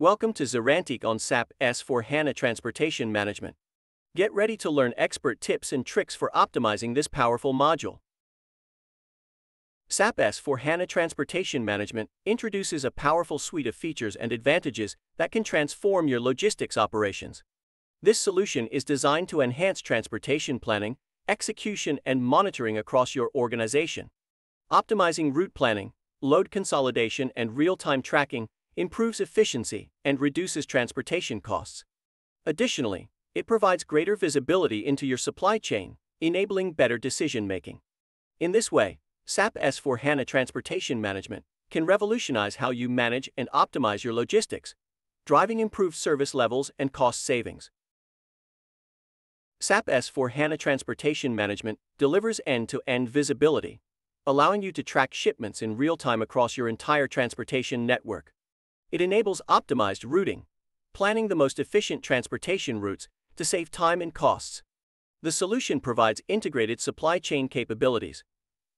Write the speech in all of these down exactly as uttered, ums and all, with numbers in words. Welcome to ZaranTech on S A P S four HANA Transportation Management. Get ready to learn expert tips and tricks for optimizing this powerful module. S A P S four HANA Transportation Management introduces a powerful suite of features and advantages that can transform your logistics operations. This solution is designed to enhance transportation planning, execution, and monitoring across your organization. Optimizing route planning, load consolidation, and real-time tracking improves efficiency and reduces transportation costs. Additionally, it provides greater visibility into your supply chain, enabling better decision-making. In this way, S A P S four HANA Transportation Management can revolutionize how you manage and optimize your logistics, driving improved service levels and cost savings. S A P S four HANA Transportation Management delivers end-to-end visibility, allowing you to track shipments in real time across your entire transportation network. It enables optimized routing, planning the most efficient transportation routes to save time and costs. The solution provides integrated supply chain capabilities,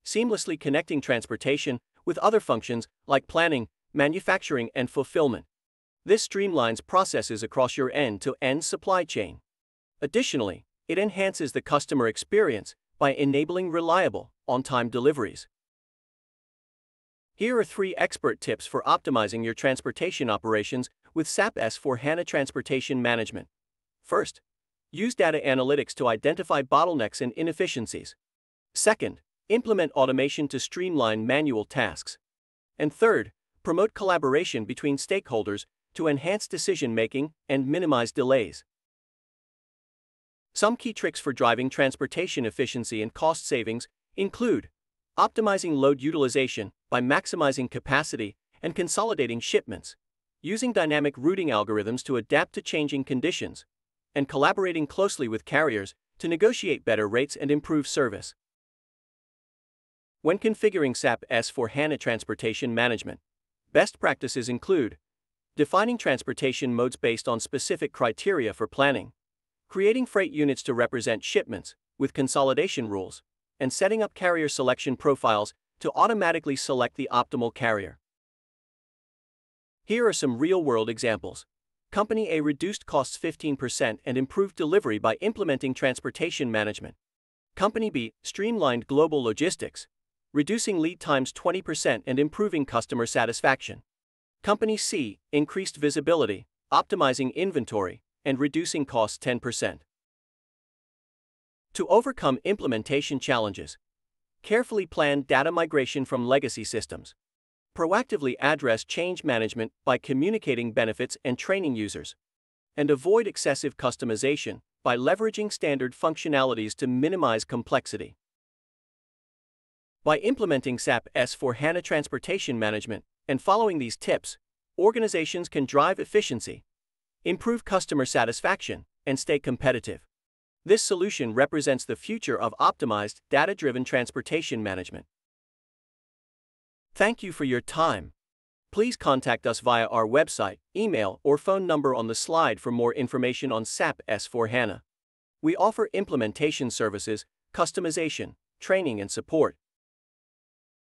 seamlessly connecting transportation with other functions like planning, manufacturing, and fulfillment. This streamlines processes across your end-to-end supply chain. Additionally, it enhances the customer experience by enabling reliable, on-time deliveries. Here are three expert tips for optimizing your transportation operations with S A P S four HANA Transportation Management. First, use data analytics to identify bottlenecks and inefficiencies. Second, implement automation to streamline manual tasks. And third, promote collaboration between stakeholders to enhance decision-making and minimize delays. Some key tricks for driving transportation efficiency and cost savings include optimizing load utilization by maximizing capacity and consolidating shipments, using dynamic routing algorithms to adapt to changing conditions, and collaborating closely with carriers to negotiate better rates and improve service. When configuring S A P S four HANA Transportation Management, best practices include defining transportation modes based on specific criteria for planning, creating freight units to represent shipments with consolidation rules, and setting up carrier selection profiles to automatically select the optimal carrier. Here are some real-world examples. Company A reduced costs fifteen percent and improved delivery by implementing transportation management. Company B streamlined global logistics, reducing lead times twenty percent and improving customer satisfaction. Company C increased visibility, optimizing inventory, and reducing costs ten percent. To overcome implementation challenges, carefully plan data migration from legacy systems. Proactively address change management by communicating benefits and training users. And avoid excessive customization by leveraging standard functionalities to minimize complexity. By implementing S A P S four HANA Transportation Management and following these tips, organizations can drive efficiency, improve customer satisfaction, and stay competitive. This solution represents the future of optimized, data-driven transportation management. Thank you for your time. Please contact us via our website, email, or phone number on the slide for more information on S A P S four HANA. We offer implementation services, customization, training, and support,